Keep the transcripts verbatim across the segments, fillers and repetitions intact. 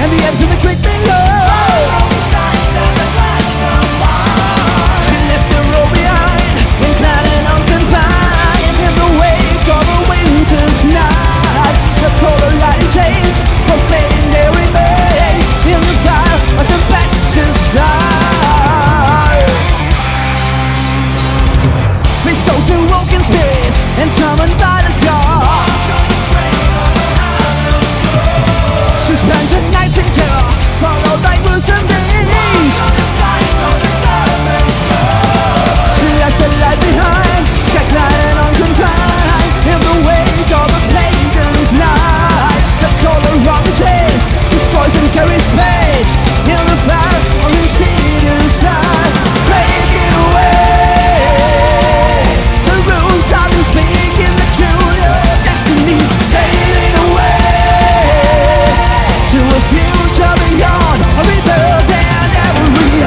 and the ebbs and the quick bingo. Follow the signs and the clouds on fire. We left the road behind, inclined and unconfined, in the wake of a winter's night. The polar light change, profane they remain, in the fire of the passion side. We stole to broken space and summoned by the God. Sometimes a nightingale, followed by gruesome beast. On the sights of the serpent's blood, she left the light behind, shackline and unconfined, in the wake of a pagan's night. The color of the chase destroys and carries pain, in the fire of the insidious inside. Break it away, the rules I've been speaking, the tune of destiny. Take it away to a future beyond a rebirth and every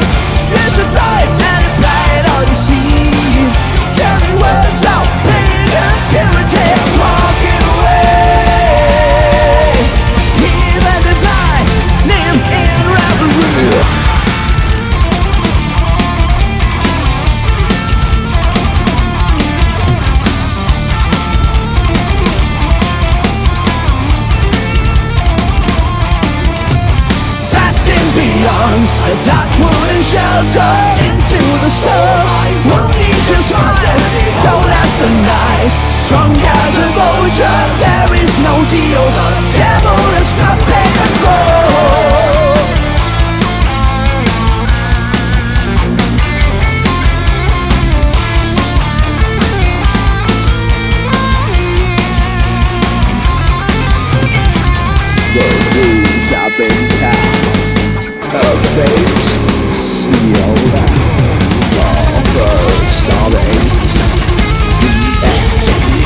it's a price and a pride on the sea. Carry words out, pain and purity, walking away. Even the night, live in revelry. A dark wooden shelter into the storm. I will need your small destiny. Don't last the night. Strong as a vulture, there is no deal. The devil is not paid in full. The rules have been cast. Her fate sealed out. The first of eight, the end of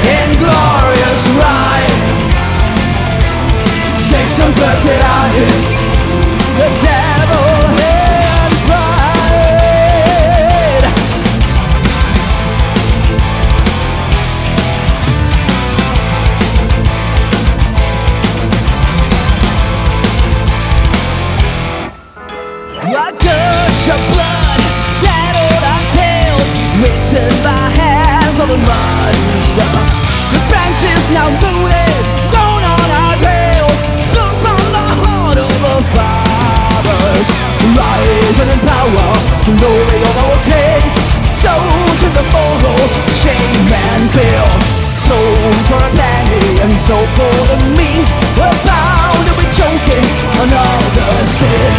Inglorious ride, sex and dirty artists. your blood tattled on tails, written by hands on the mud and stuff. The bank is now looted, thrown on our tails, built from the heart of our fathers. Rising in power, glory of our kings, sold to the mortal, shame and fear, sold for a penny and sold for the means. We're bound to be choking on all the sin.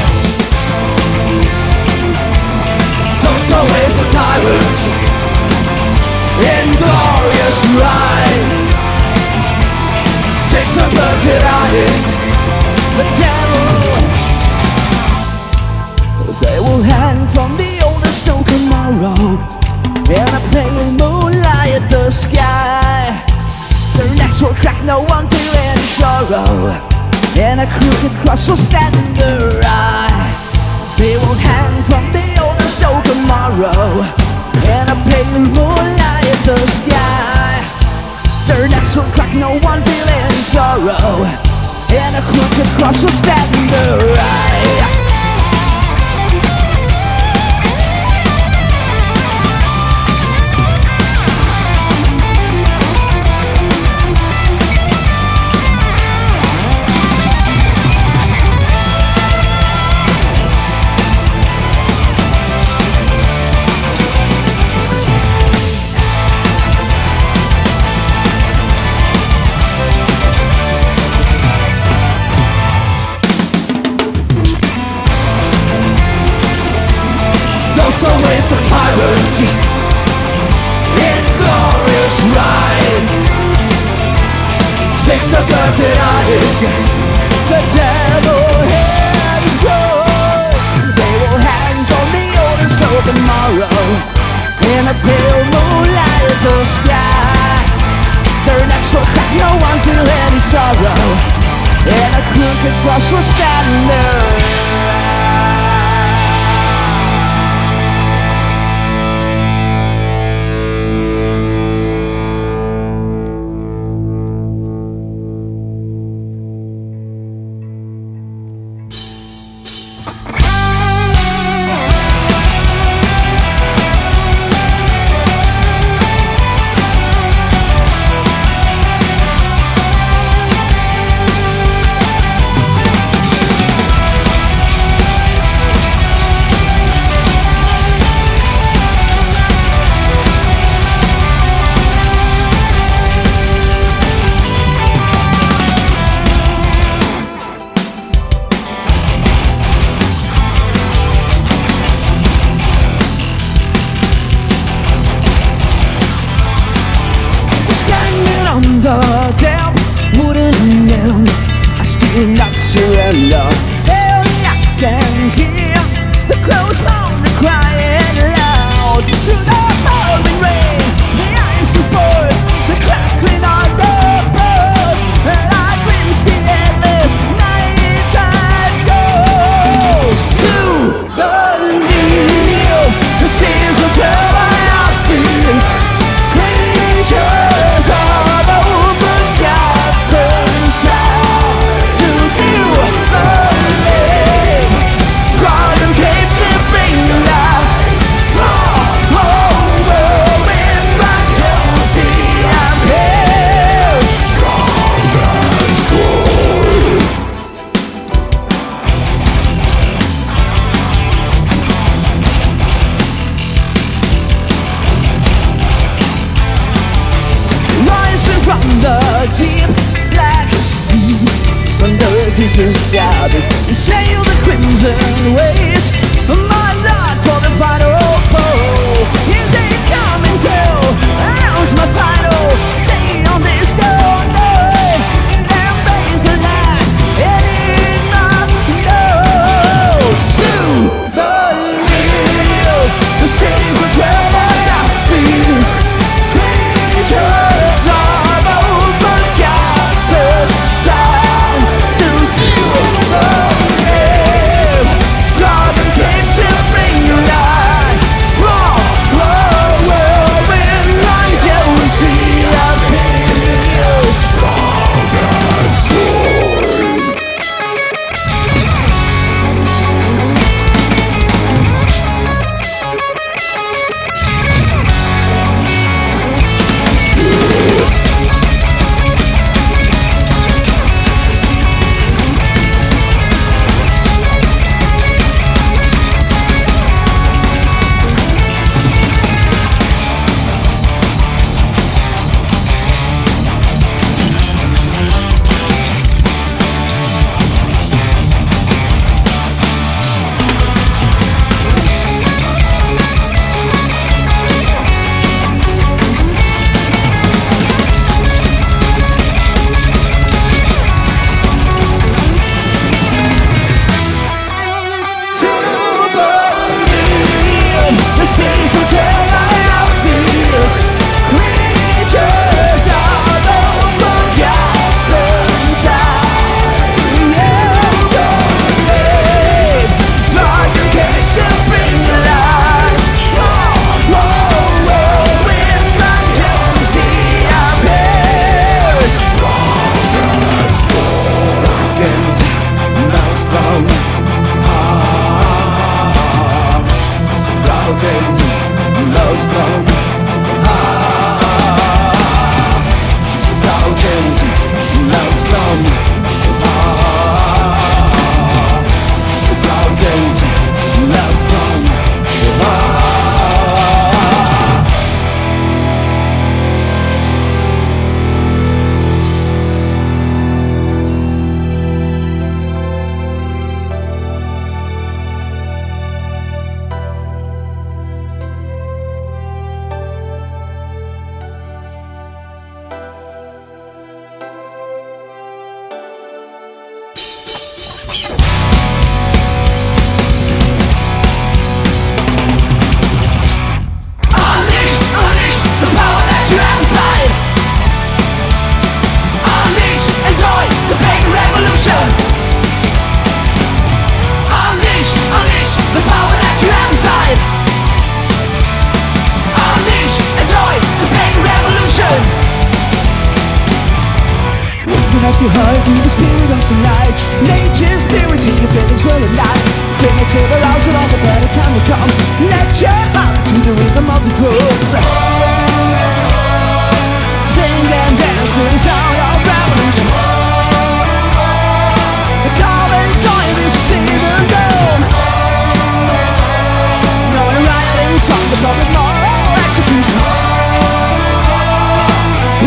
Always the tyrants in glorious rhyme, six of averted eyes, the devil. They will hang from the oldest stone tomorrow, in a pale moonlight in the sky. Their necks will crack, no one feeling sorrow, and a crooked cross will stand in their eye. They will hang from the oldest stone tomorrow, and a pale moonlight in the sky. Their necks will crack, no one feeling sorrow, and a crooked cross will stand in their eye. Always the tyrant in glorious rhyme, six of averted eyes, the devil hands gold. They will hang on the oldest stone tomorrow, in a pale moonlight of the sky. Their necks will crack, no one feel any sorrow, and a crooked cross will stand there. God. connect your heart to the spirit of the night. Nature's purity, your feelings will ignite. Primitive arousal of a better time to come. Let your heart to the rhythm of the grooves. Sing and dance to the sound of revolution. Come and join this seething dome. Not a rioting song, but not a moral execution.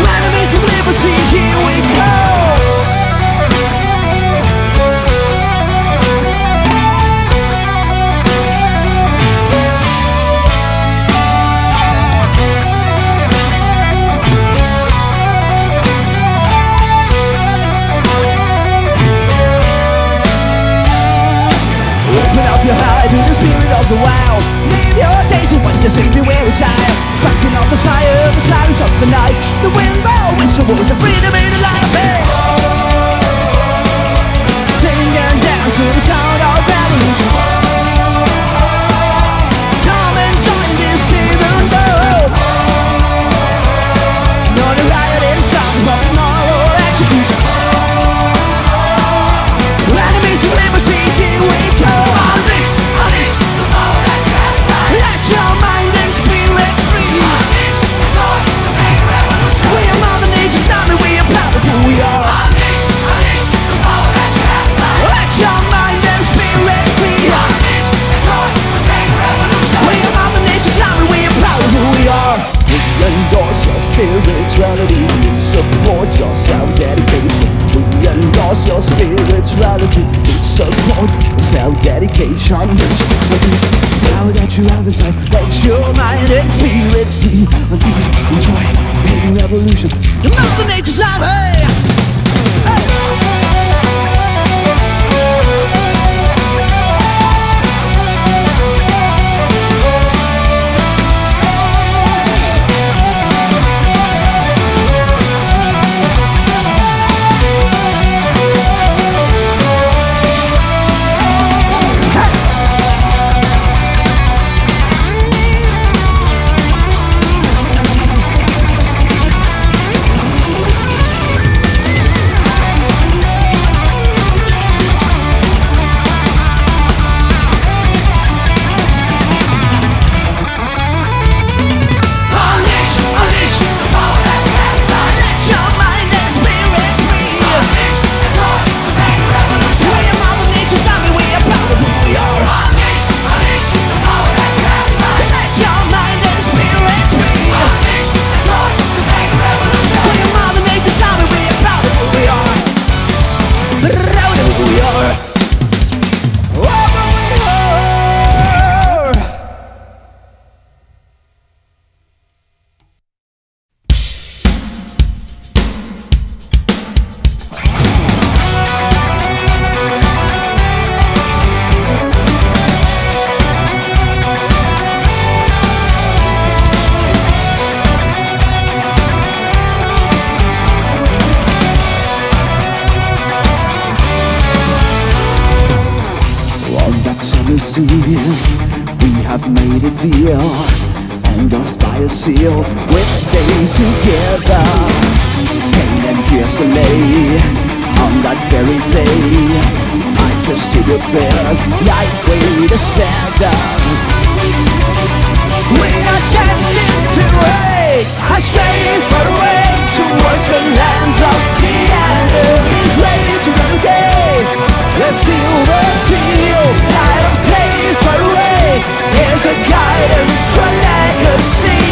Enemies of liberty, here we go. Your heart to the spirit of the wild. Leave your days of wonder, simply wear a child. Cracking on the fire, the silence of the night. The wind bow whisper words of freedom in the light. Hey! Sing and dance to the sound of bells. Come and join this teething road. Not a rioting sound, but an oral execution. Enemies of liberty, here we go. Spirituality, we support your self-dedication. We endorse your spirituality. We support your self-dedication. The power that you have inside, let your mind and spirit free. Enjoy the revolution. The mother nature's out, hey! Hey! And ghost by a seal we'd stay together. Pain and fierce delay on that very day. I trusted your prayers like we to stand up. We are destined to ray I stray far away towards the lands of the enemy's rage. Another day, the silver seal, light of day far away. Here's a guidance for legacy.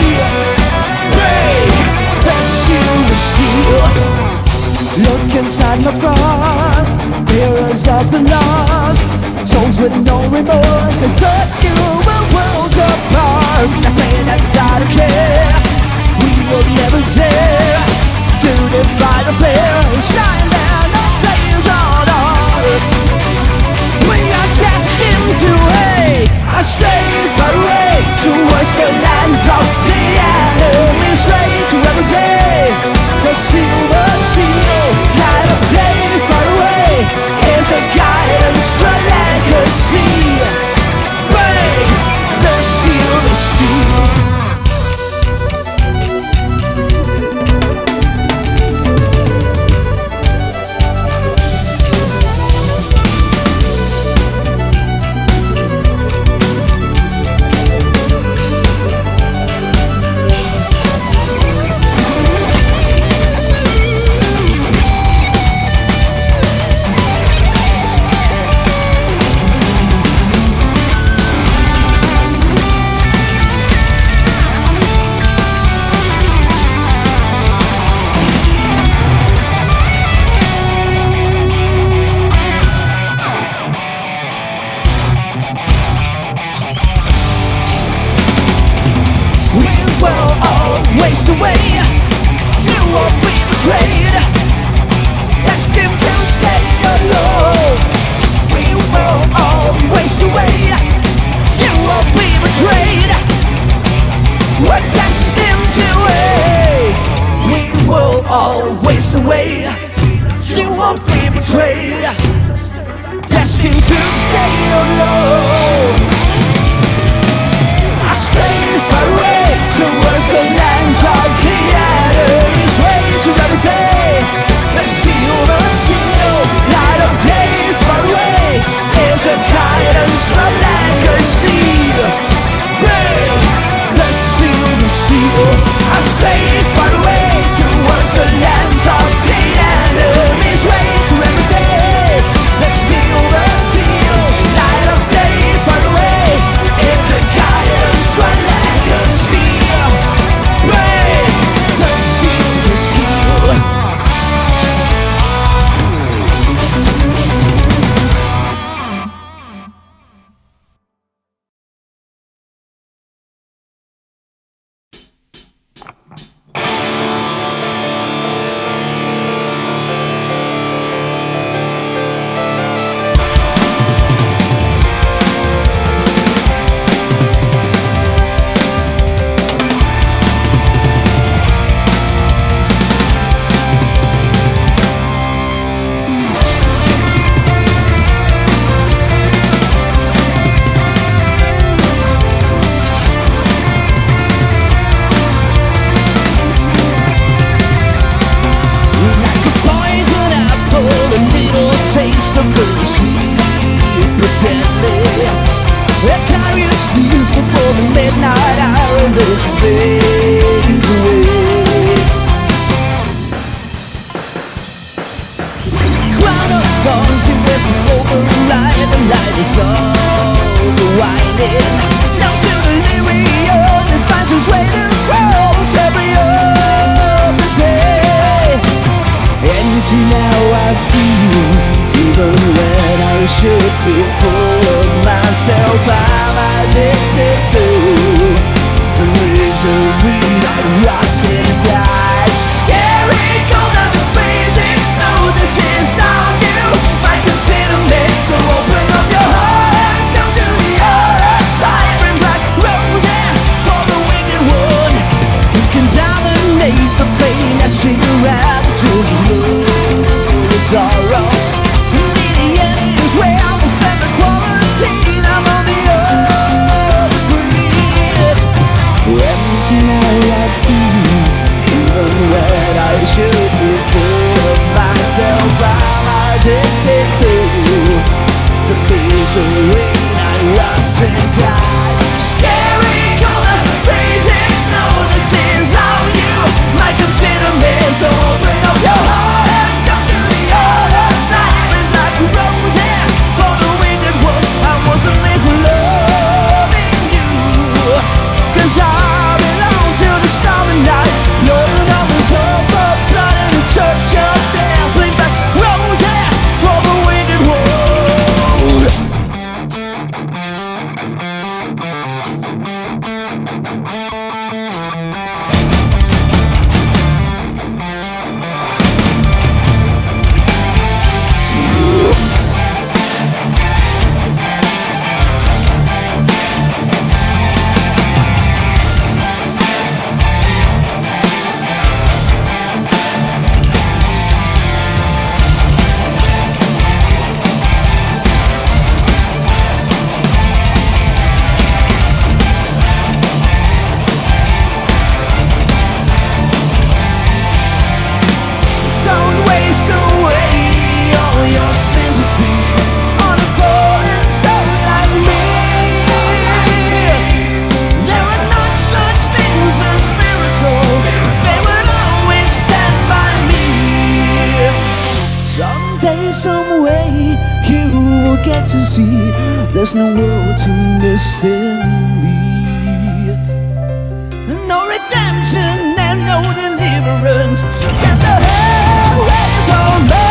Break the silver seal. Look inside the frost, mirrors of the lost. Souls with no remorse, they thought you were worlds apart. That man that died of care, we will never dare to divide the flare and shine down the flames on earth. We are destined to ache. I stray far away towards the lands of the enemy's rage. Every day, the silver seal, light of day far away, is a guidance to legacy. Break the silver seal. chased away, you will be betrayed. Ask him to stay alone. We will all waste away, you will be betrayed. What ask him to wait? We will all waste away, you will be betrayed. Ask him to stay alone. I stray far away towards the lands of the enemy's rage every day. Let's see over a single light of day. Far away is a guidance from anchor sea. Brave, the silver sea. I stray far away towards the lands of the enemy's rage every day. Let's see over a single light of day. Far away is a guidance from anchor sea. There's no world to understand me. No redemption and no deliverance. Get the hell away from me.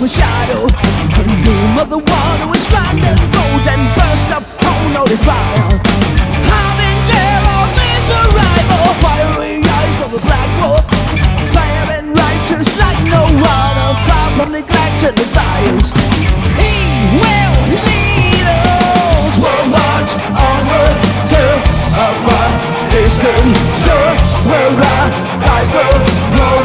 from shadow. The name of the one who is grand and gold and burst of home out of fire. Having there of his arrival, fiery eyes of a black wolf, fair and righteous like no other, far from neglect and defiance. He will lead us. We'll march onward to a far distant shore where I, I will know.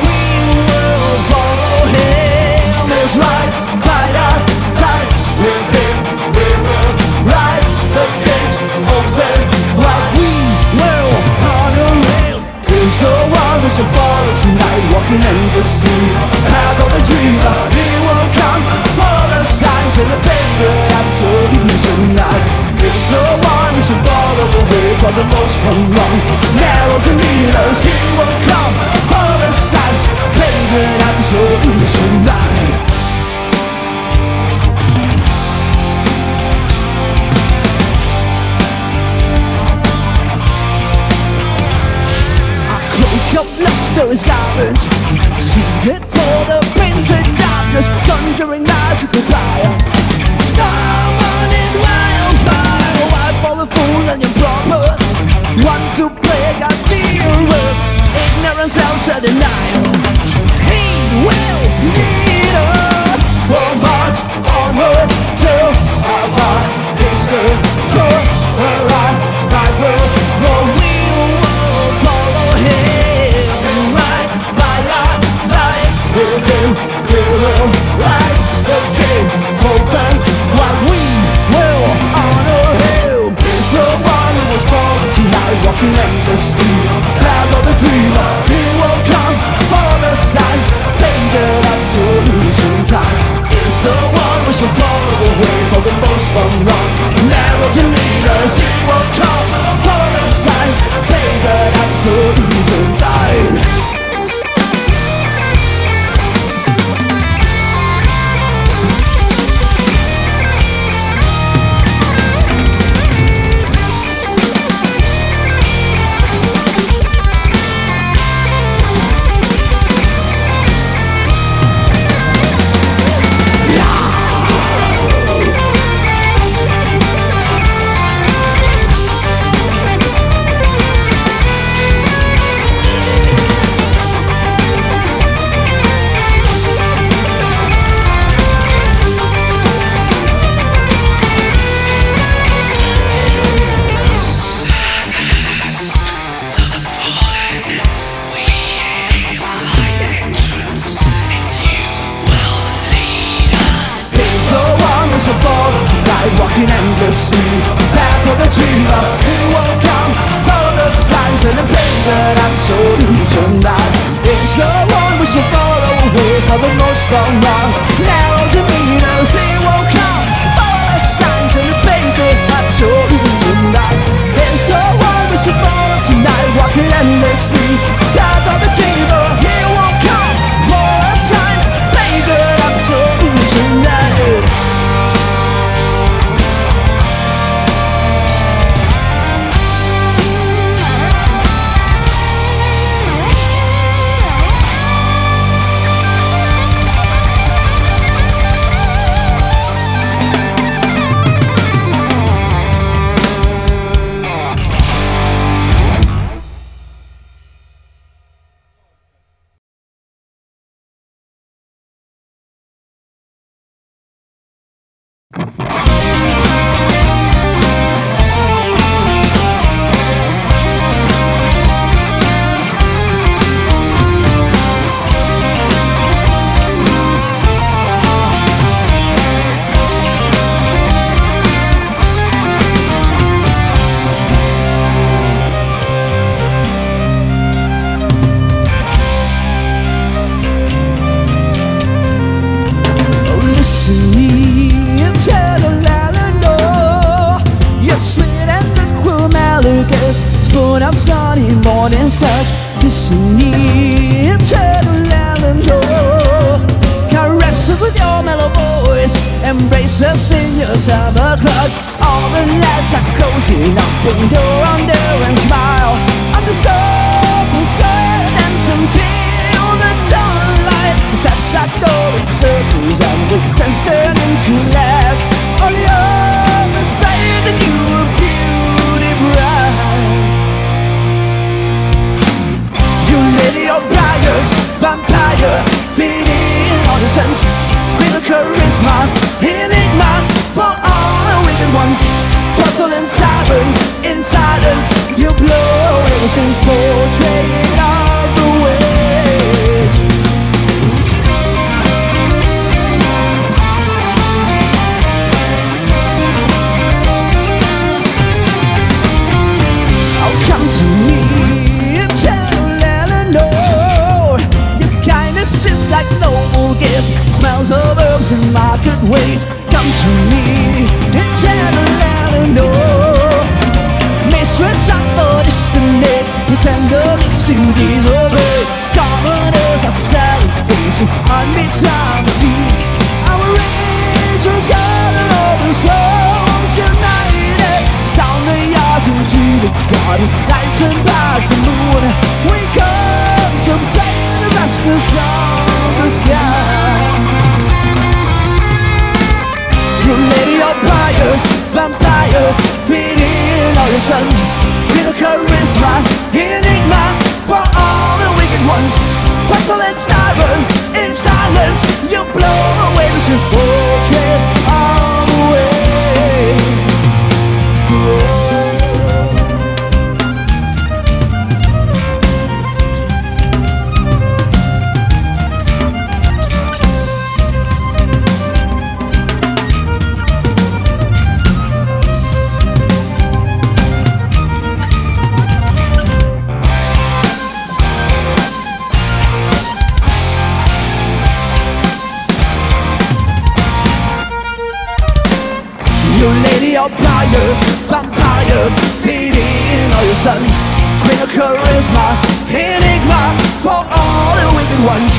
So far as night, walking in the sea, I've got a dream that he will come for the signs in the paper, absolution night. It's the one who follow the way for the most from wrong. Narrow to leaders, he will come for the signs in the paper, absolution night. Of luster is garments, seated for the pins of darkness, conjuring eyes with the fire. Someone in wildfire, wife for the fool and improper, one to plague our dear world, ignorance, else a denial. He will lead us. We'll march onward till our heart is the floor where I, I will go. Walking in the street, cloud of the dreamer, he will come for the signs, painted absolution time. It's the one we shall follow away for the most from wrong. Narrow to leaders, he will come for the signs, painted absolution time. Walking in the sea, path for the dreamer, he will come, follow the signs and the pain that I'm so losing that. It's the one we should follow away for the most from wrong. Narrow demeanors, he will come, follow the signs and the pain that I'm so losing that. It's the one we should follow tonight, walking in the sea, path for the dreamer, he will come, follow the signs, pain that I'm so losing that. I go in circles and the hands turning to left. Oh, love is better than you were beauty bright. You lady of briars, vampire, feeding innocence with a charisma, enigma for all the women want. Puzzle and siren in silence, you blow innocence portrayed all the ways. Oh, come to me and tell Eleanor, your kindness is like no gift, smells of herbs and market ways. Come to me and tell Eleanor, mistress of the distant age, pretender mixed to disobey. Commoners are celebrating on midtime tea. Our rachel's got an open souls united. Down the yards into the gardens, lights and by the moon, we come to play the restless on the sky. You lady of briars, vampire, feeding all your sons with a charisma, enigma for all the wicked ones. Puzzle and siren in silence, you blow away with your portrait all the way. Lady of briars, vampire, feeding all your sons with a charisma, enigma for all the wicked ones.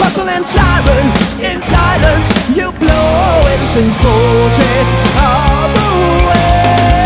Puzzle and siren in silence, you blow innocence portrait all the way. All the way.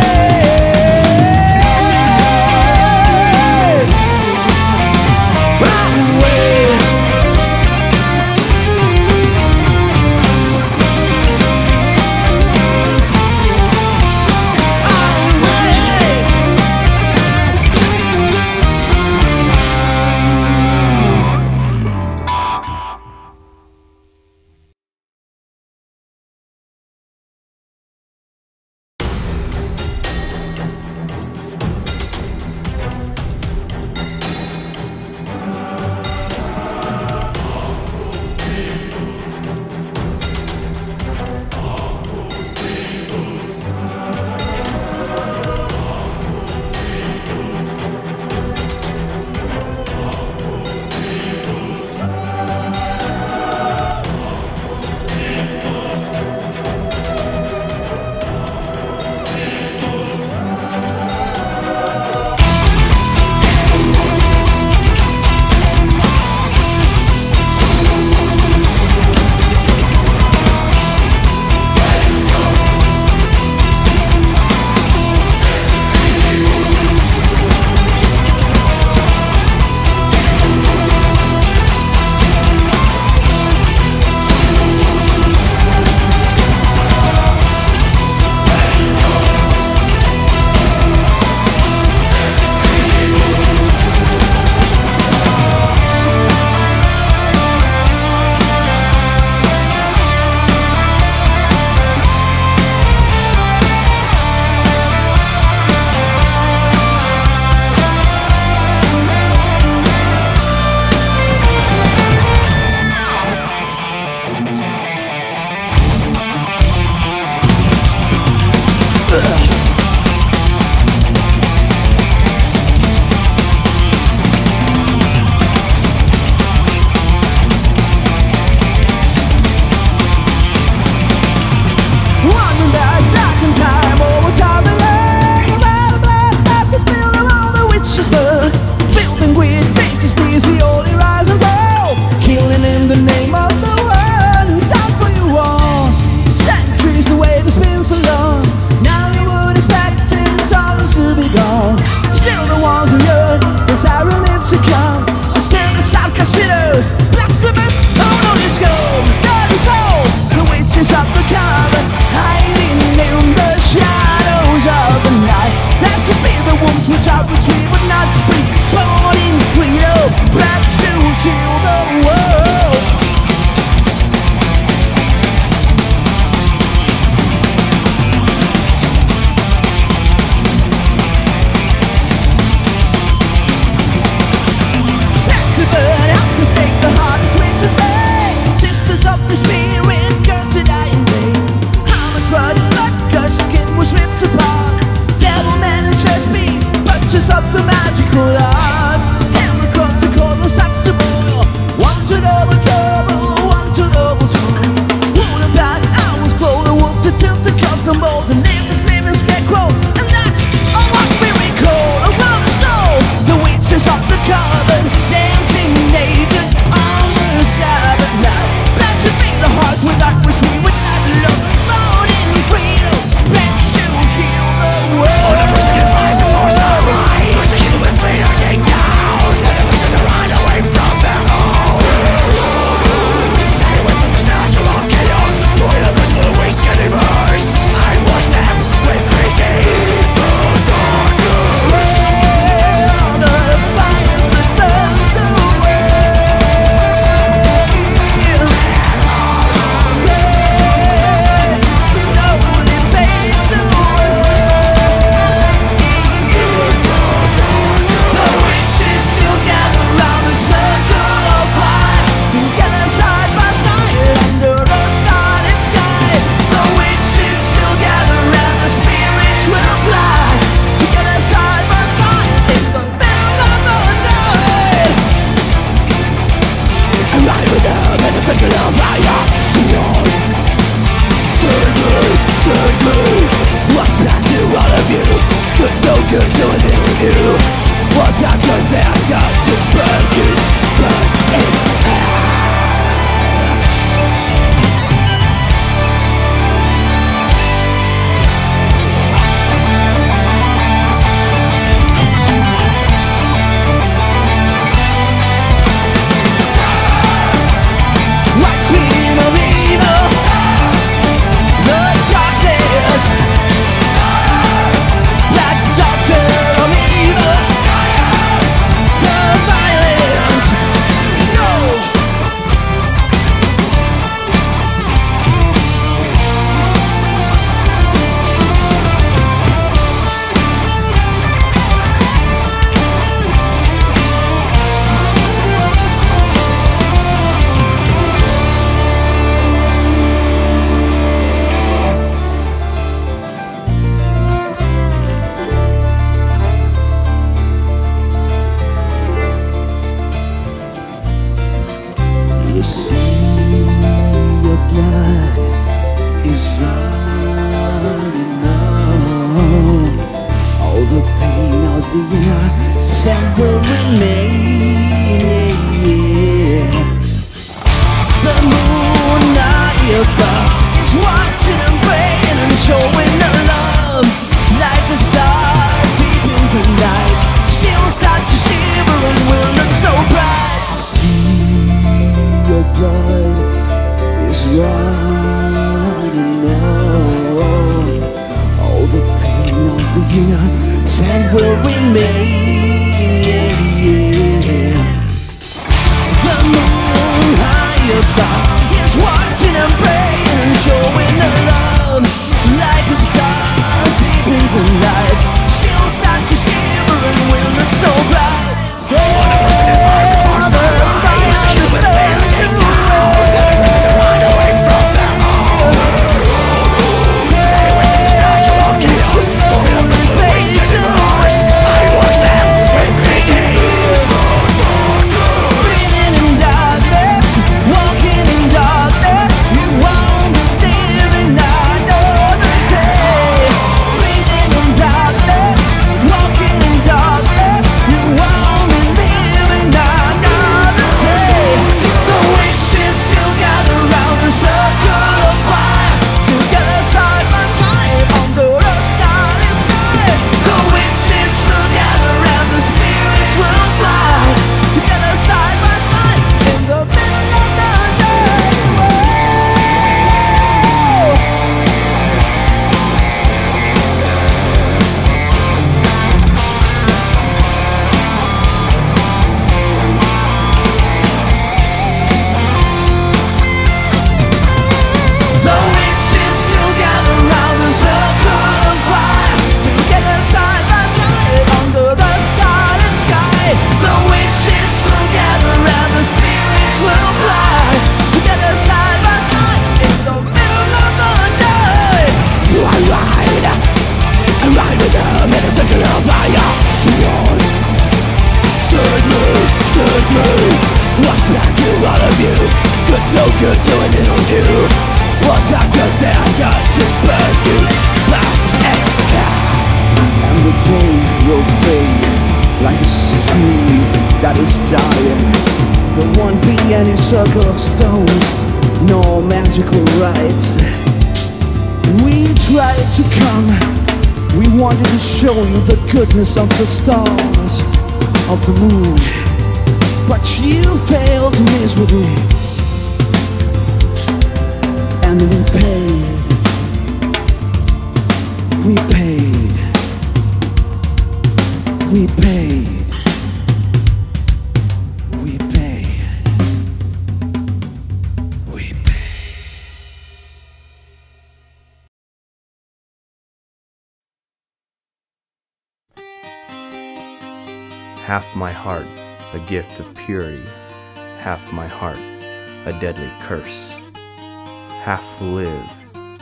thought of you. Good, so good to admit you. What's up, cause I got to burn you. Burn it out. Goodness of the stars, of the moon, but you failed miserably, and we paid, we paid, we paid, we paid, we paid. Half my heart, a gift of purity. Half my heart, a deadly curse. Half will live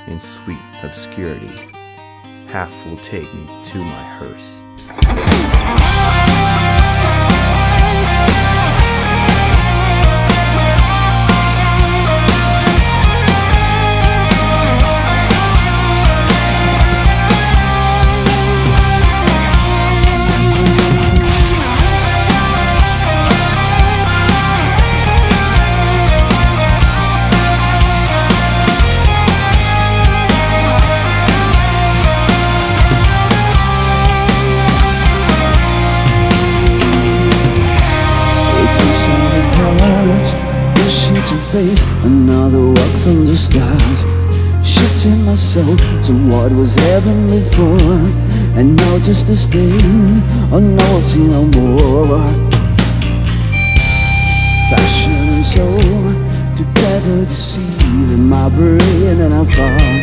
in sweet obscurity. Half will take me to my hearse. face, another walk from the start, shifting my soul to what was heaven before, and now just a stain on nothing no more. Passion and soul together deceiving my brain, and I fall.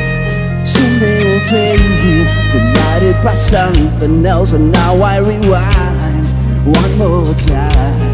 Someday will fade here, divided by something else, and now I rewind one more time.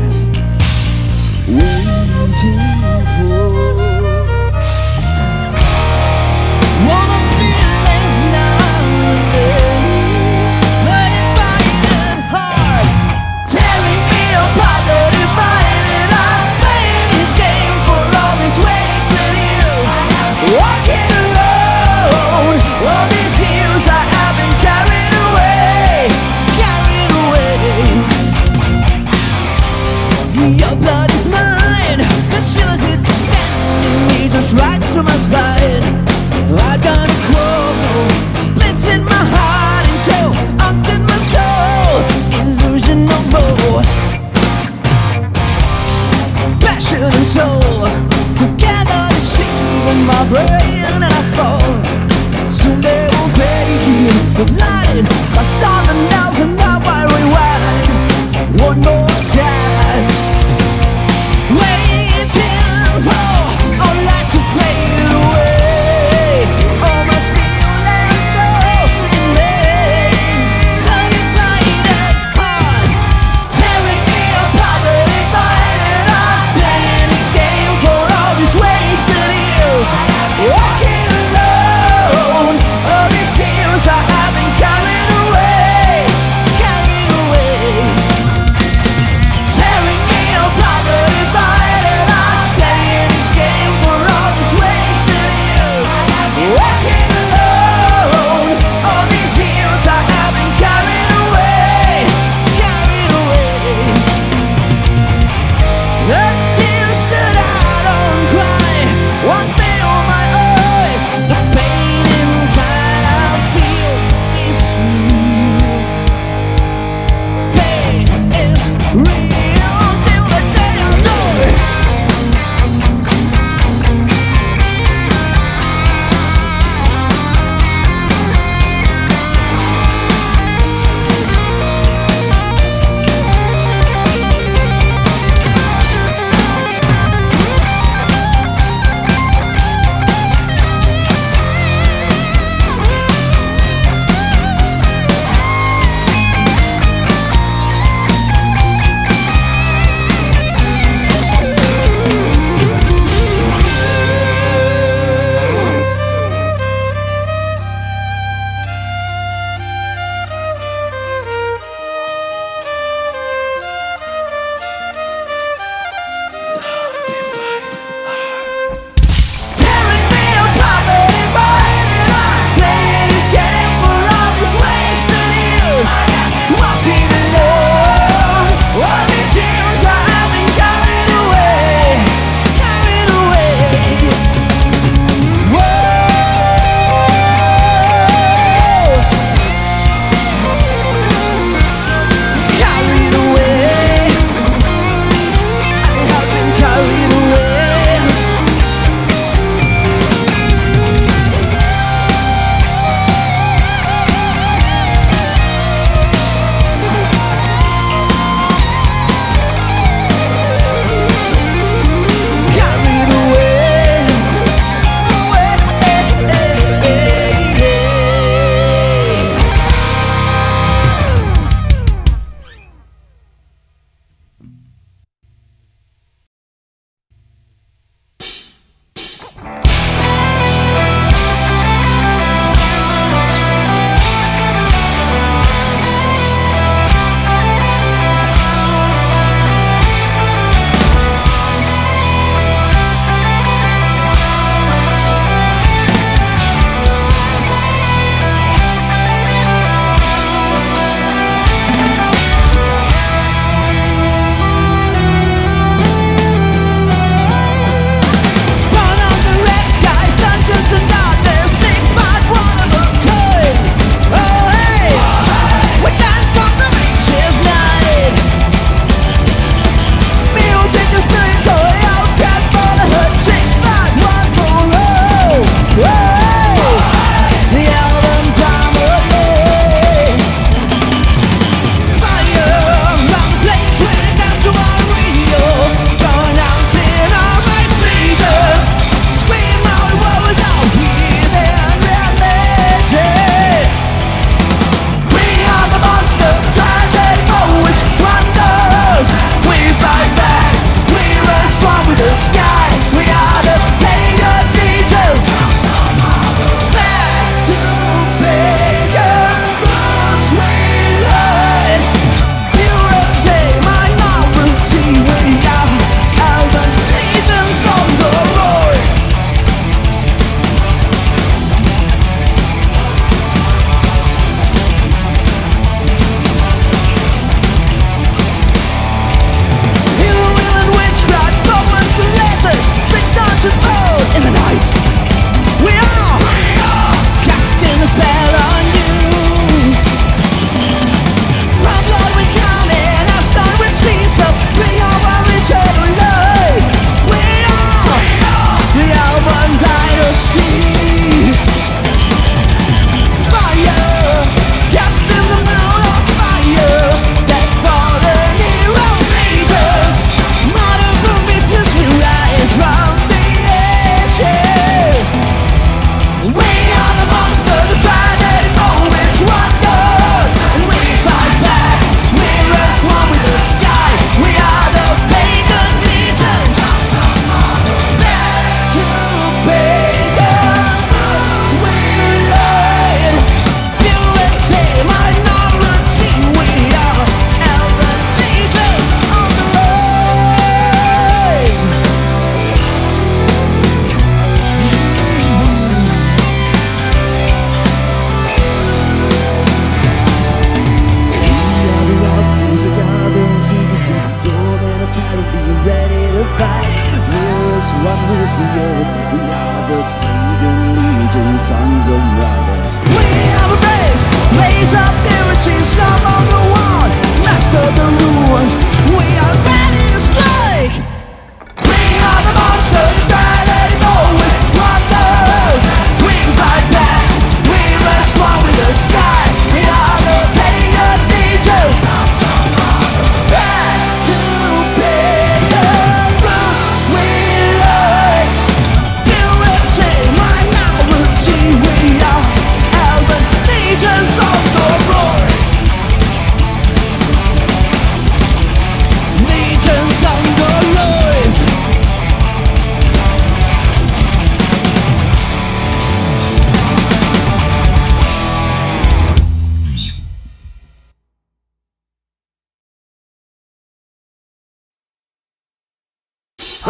Your blood is mine, cause yours is the same.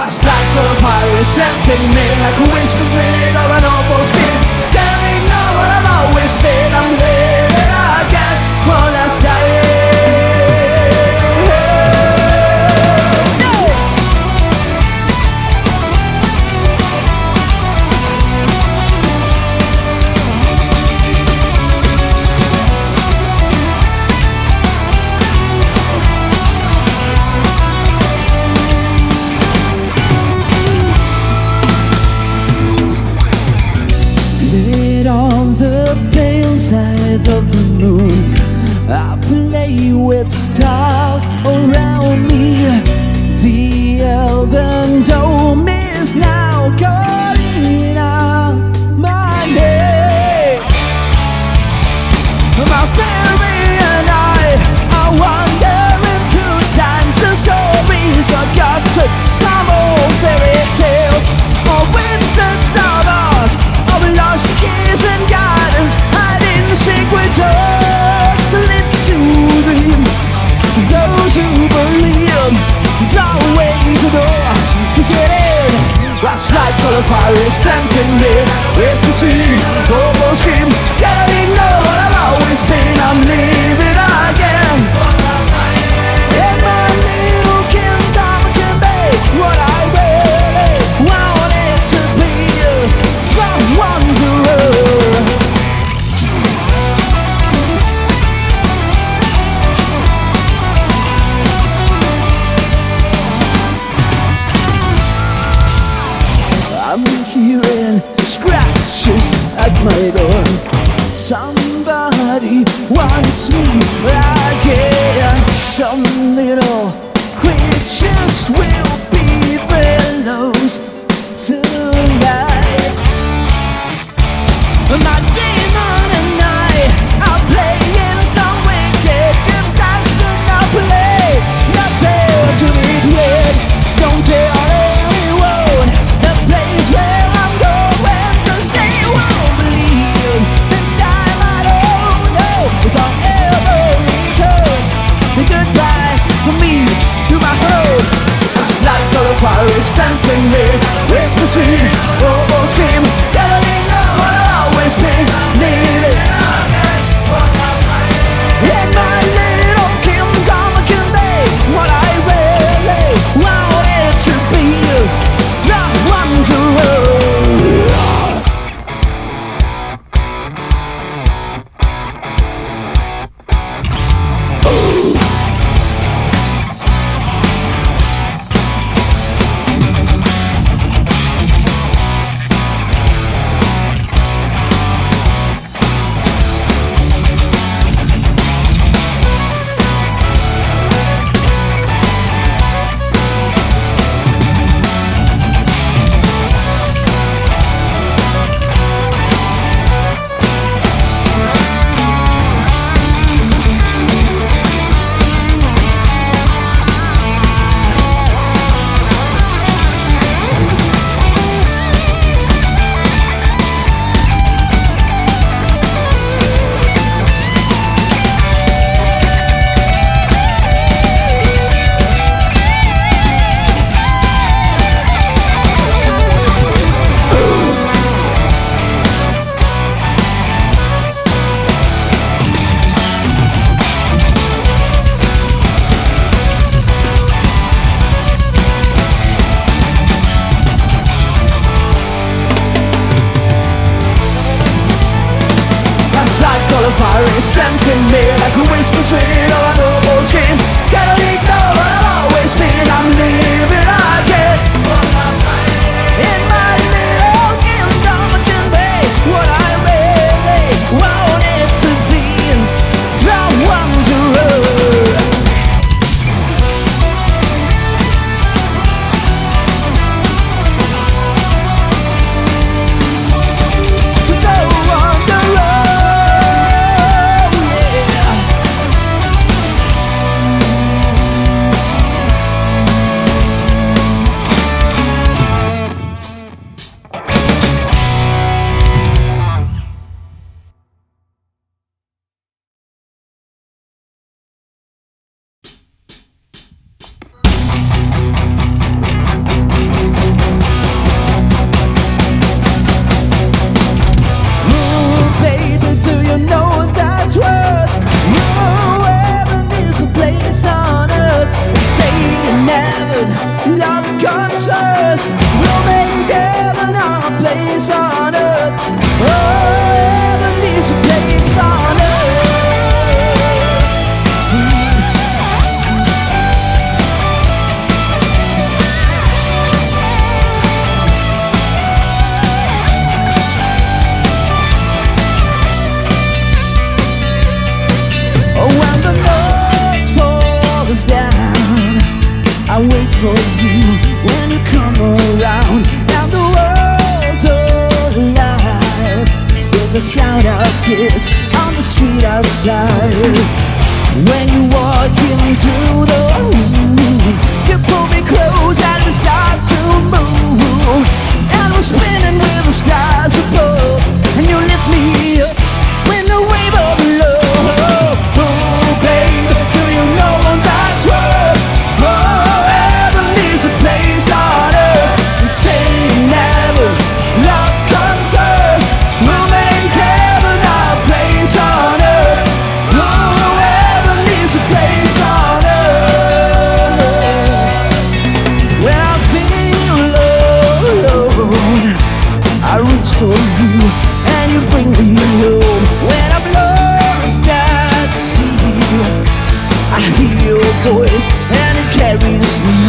That's like the virus tempting me, like a whispering of an awful skin. Telling no one I've always been, I'm living again when I stay. Sides of the moon, I play with stars around me. The elven dome is now calling out my name. My fairy and I are wandering through time. The stories are gotten, some old fairy tale, or instance of ours, of lost keys and guidance. Sacred dust lit to dream. Those who believe is our way to the door to get in. That's like all the fire is tempting me. It's the sea, almost scream. Yeah, I know what I've always been. I'm leaving again. In my little kingdom, I can make what I really want it to be. The wanderer. At my door, somebody wants me again. Some little creatures will be fellows tonight. My demon and I are playing some wicked games. I should not play, not dare to regret. Don't tell anyone the place where I'm going. Fire is tempting me, it's the sea, almost scream. Telling them what I always been, needed. In my little kingdom, I can make what I really want it to be. The wanderer. Fire is tempting me, like a whisper sweet of an old scream. Gotta ignore what I've always been, I'm leaving again. In my little kingdom I can make what I really want it to be. The wanderer. Thank you. place on earth. Heaven is a place on earth. I wait for you when you come around. Now the world's alive with the sound of kids on the street outside. When you walk into the room, you pull me close and we start to move, and we're spinning with the stars above, and you lift me up when the wave of love. Oh baby, do you know what that's worth? Oh, for you, and you bring me home. When I'm lost at sea, I hear your voice and it carries me.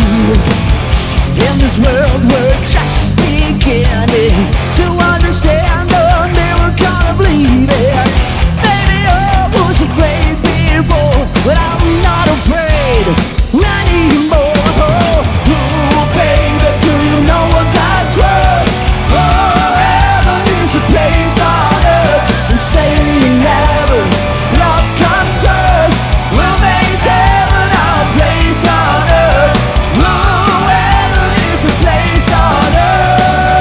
In this world we're just beginning to understand the miracle of leaving. Baby, I was afraid before, but I'm not afraid anymore. Oh, baby, do you know what that's worth? Oh, it's a place on earth, and saving heaven, love comes first. We'll make heaven our place on earth. Oh, heaven is a place on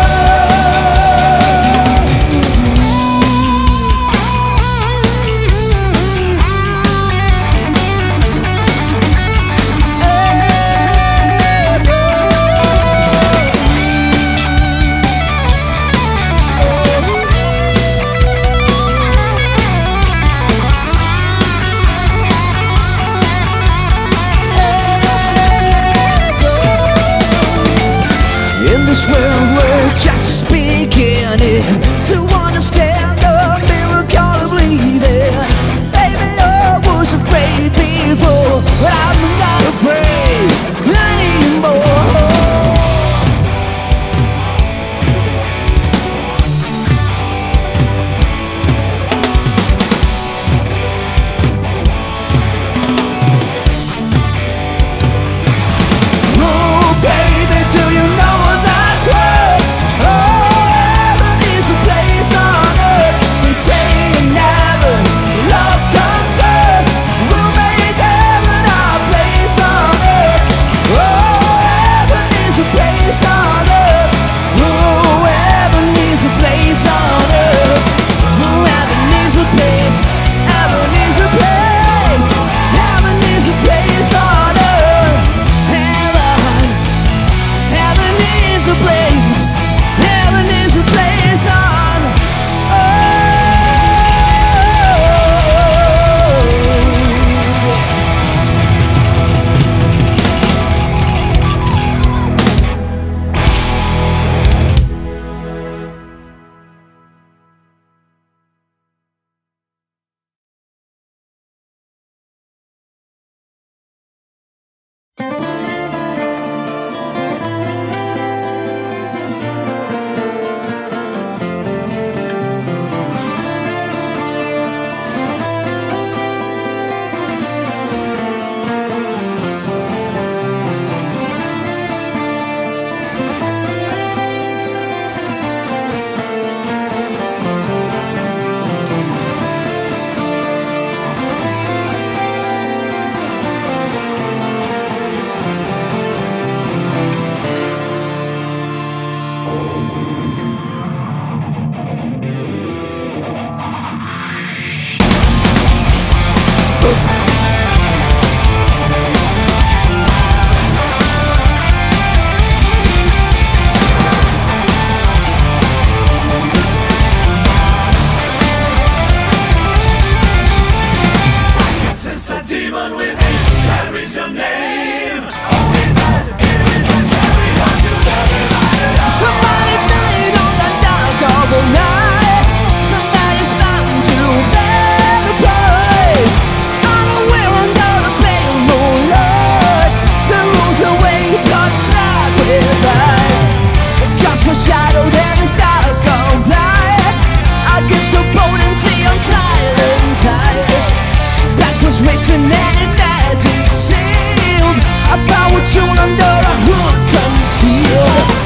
somebody died on the dark synthetic sealed. I bow a tune under a hood concealed.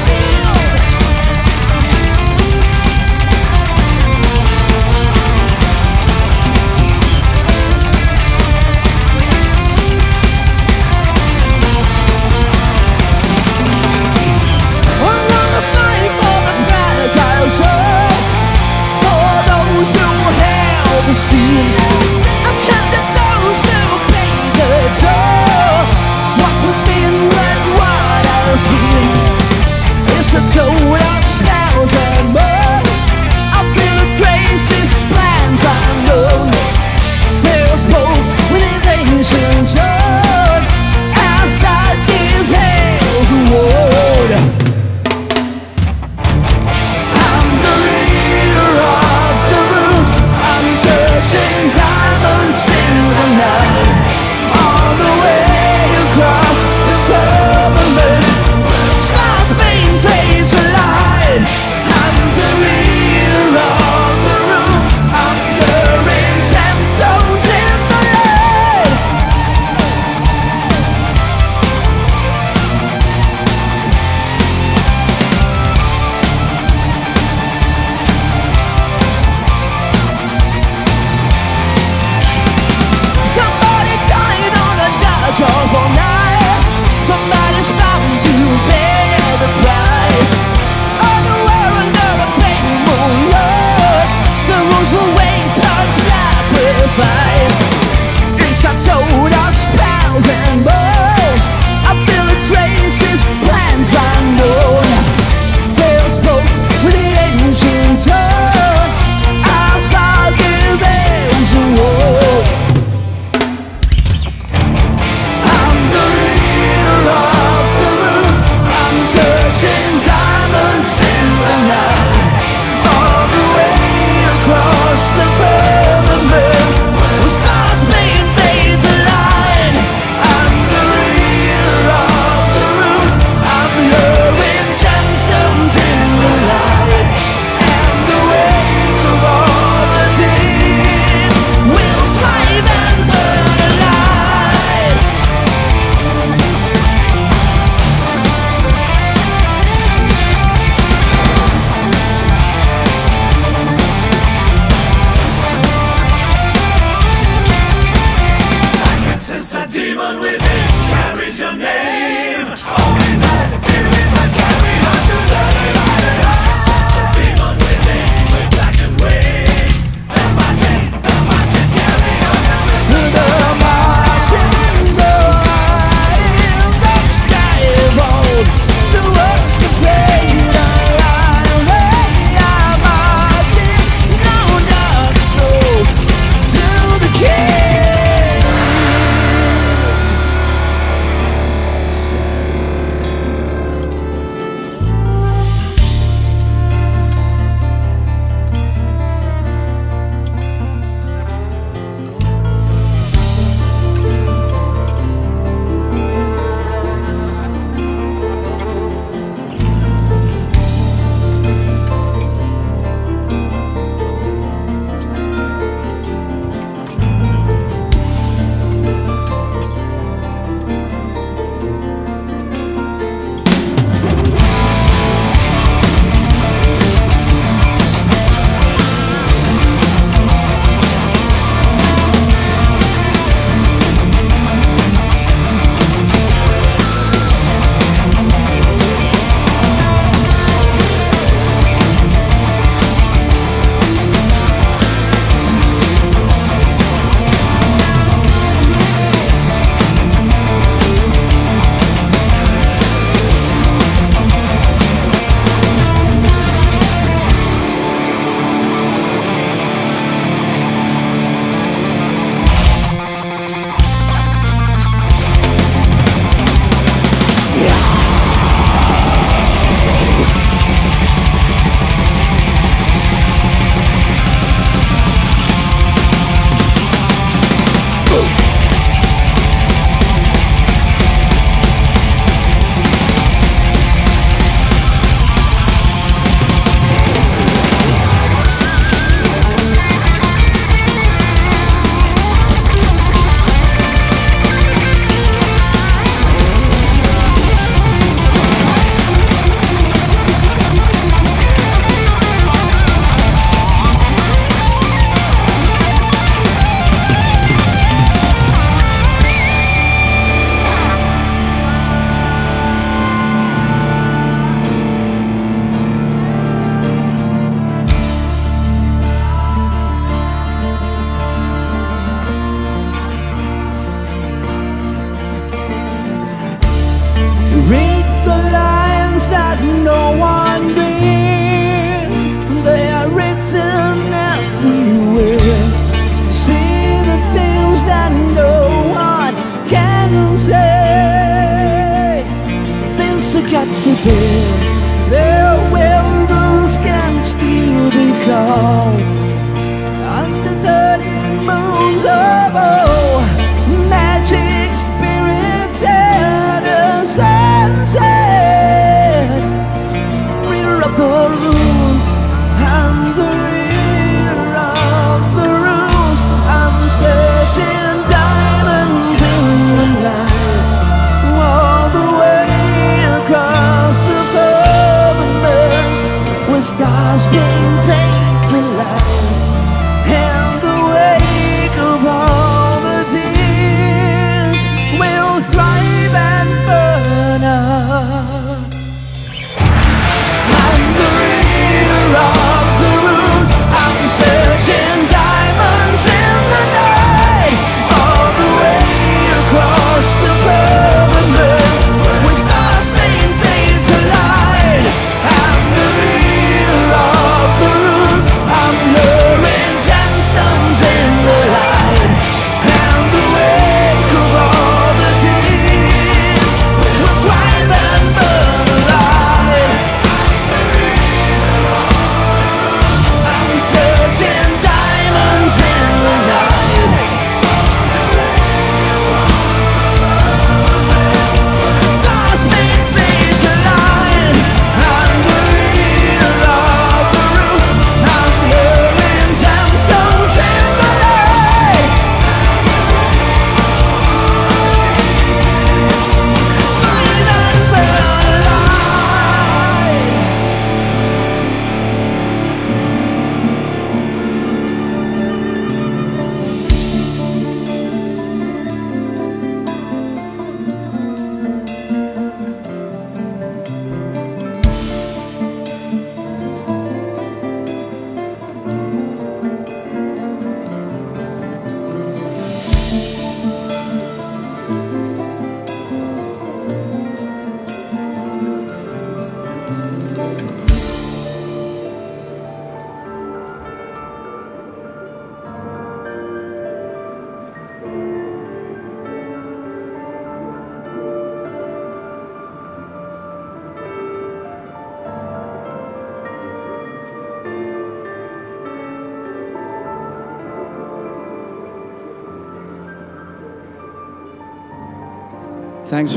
Thanks